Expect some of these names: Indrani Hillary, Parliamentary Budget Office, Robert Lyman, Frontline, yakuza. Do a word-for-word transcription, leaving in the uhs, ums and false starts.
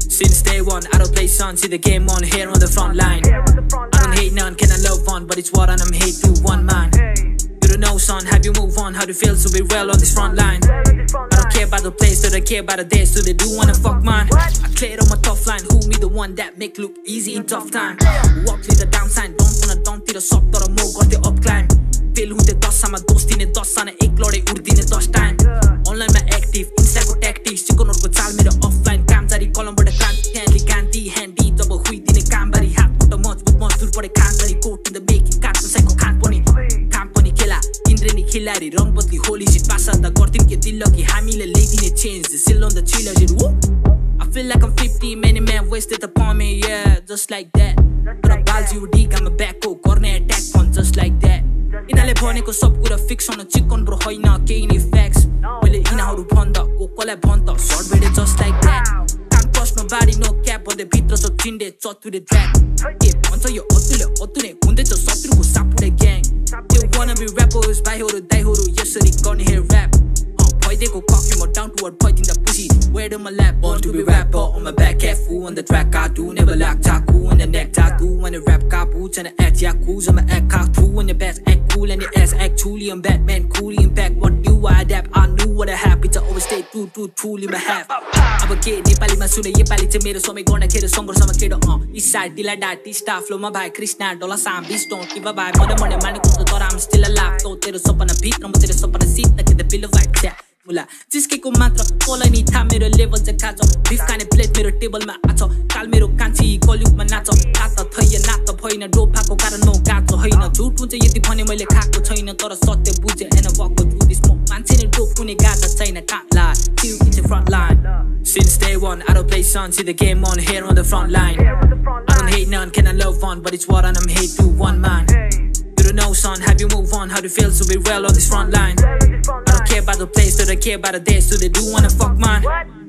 Since day one, I don't play son, see the game on here on the front line. I don't hate none, can I love one, but it's what I'm hate to one man. You don't know son, have you move on, how do you feel so be real on this front line. I don't care about the place, so they care about the days, so they do wanna fuck mine. I cleared on my tough line, who me the one that make look easy in tough time. Walk with the downside, don't wanna down till the sock, thought I more got the up climb. Till who the doss, I'm a dost in a doss, and a egg lord, a urdine doss time. Online my active, inside go tactics, you gonna go tell me the offline. Column but a candy, candy, handy, double wheat in a cambari hat, put a month with monster for a candy coat in the making, cats and psycho company, company killer, Indrani Hillary, wrong but the holy shit pass out the Gortin get the lucky, Hamila lady in a change, the seal on the chiller, I feel like I'm fifty, many men wasted upon me, yeah, just like that. But a balls you dig, I'm a backo, corner attack on just like that. In Aleponico, sub with a fix on a chicken, bro, hoy na, cane effects, well, in a how to ponder, go call a ponder, short with it just like that. Nobody no cap on the beat, so chin they talk to the track. Yeah, onto your otule, otune, unde to something who sap with the gang. They wanna be rappers, by horo, die horo, yes, so they gonna hear rap. Oh boy, they go cock him or down to a point in the pussy. Where do my lap? Want to be rapper on my back, half who on the track, I do never lack taku on the neck tattoo. And the rap car boots and the act yakuza, my act cock true, and the best act cool, and the ass act truly, and Batman coolly, and back what do I adapt? I knew what I happy to overstay through, through, truly, my half. अब के नेपाली मा सुने ये पाली चाहिँ मेरो समय गर्न खेर संघर सम केडो अ इस साइड दिला डाटी स्टाफ लो मा भाइ कृष्णा डोला साम बीस डोंट गिव अ बाय मदे मने माने कुन तर आम स्टिल अ लाफ तो तेरो सपना भीत न तेरो सपना सीत न के द बिल वाइट त्या मुला जिसके को मात्र पोला नि था मेरो लेभल चाहिँ खाचो बीफ खाने प्लेट मेरो टेबल मा आछो काल मेरो कान्छी कलयुग मा नाचो तात थय नात भइन डोफाको कारण नो गाछो हैन झुट हुन्छ यति भने मैले खाएको छैन तर सत्य बुझे एन वक टु दिस मो मान्छे नि डोप कुनै गाछा छैन काट ला टिउ is front line. Since day one, I don't play son, see the game on here on the front line. I don't hate none, can I love one, but it's what I'm hate to one man. You don't know son, have you move on, how do you feel so be real on this front line. I don't care about the place, so they care about the days, so they do wanna fuck mine.